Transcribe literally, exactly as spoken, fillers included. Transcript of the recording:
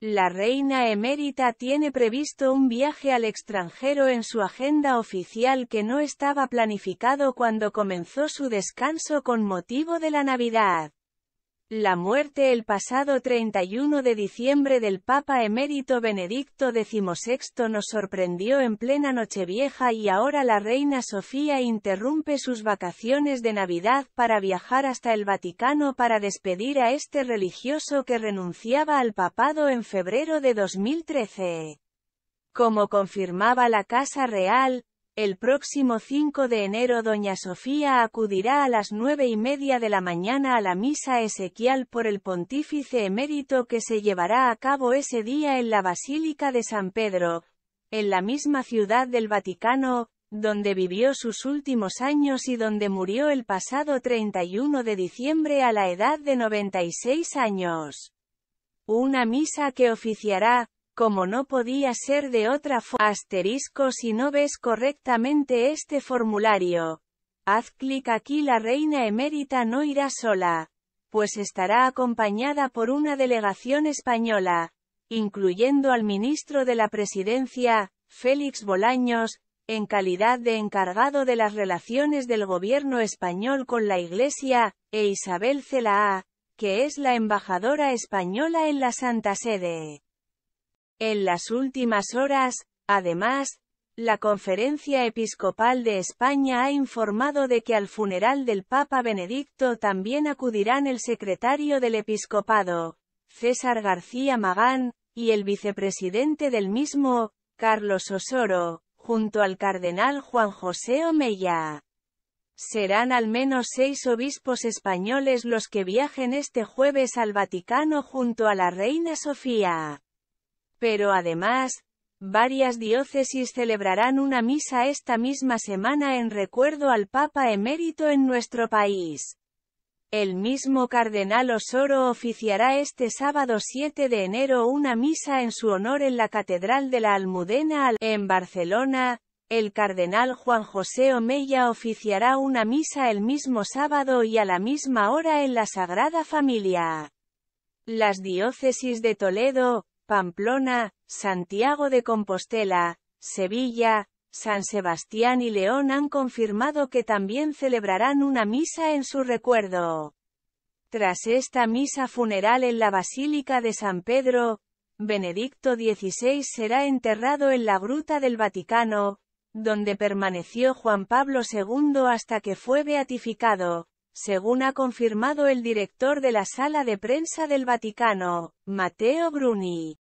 La reina emérita tiene previsto un viaje al extranjero en su agenda oficial que no estaba planificado cuando comenzó su descanso con motivo de la Navidad. La muerte el pasado treinta y uno de diciembre del Papa Emérito Benedicto dieciséis nos sorprendió en plena Nochevieja y ahora la reina Sofía interrumpe sus vacaciones de Navidad para viajar hasta el Vaticano para despedir a este religioso que renunciaba al papado en febrero de dos mil trece. Como confirmaba la Casa Real, el próximo cinco de enero doña Sofía acudirá a las nueve y media de la mañana a la misa esequial por el pontífice emérito que se llevará a cabo ese día en la Basílica de San Pedro, en la misma ciudad del Vaticano, donde vivió sus últimos años y donde murió el pasado treinta y uno de diciembre a la edad de noventa y seis años. Una misa que oficiará, como no podía ser de otra forma. Asterisco: si no ves correctamente este formulario, haz clic aquí. La reina emérita no irá sola, pues estará acompañada por una delegación española, incluyendo al ministro de la Presidencia, Félix Bolaños, en calidad de encargado de las relaciones del gobierno español con la Iglesia, e Isabel Celaá, que es la embajadora española en la Santa Sede. En las últimas horas, además, la Conferencia Episcopal de España ha informado de que al funeral del Papa Benedicto también acudirán el secretario del Episcopado, César García Magán, y el vicepresidente del mismo, Carlos Osoro, junto al cardenal Juan José Omella. Serán al menos seis obispos españoles los que viajen este jueves al Vaticano junto a la reina Sofía. Pero además, varias diócesis celebrarán una misa esta misma semana en recuerdo al Papa Emérito en nuestro país. El mismo cardenal Osoro oficiará este sábado siete de enero una misa en su honor en la Catedral de la Almudena. En Barcelona, el cardenal Juan José Omella oficiará una misa el mismo sábado y a la misma hora en la Sagrada Familia. Las diócesis de Toledo, Pamplona, Santiago de Compostela, Sevilla, San Sebastián y León han confirmado que también celebrarán una misa en su recuerdo. Tras esta misa funeral en la Basílica de San Pedro, Benedicto dieciséis será enterrado en la Gruta del Vaticano, donde permaneció Juan Pablo segundo hasta que fue beatificado, según ha confirmado el director de la Sala de Prensa del Vaticano, Matteo Bruni.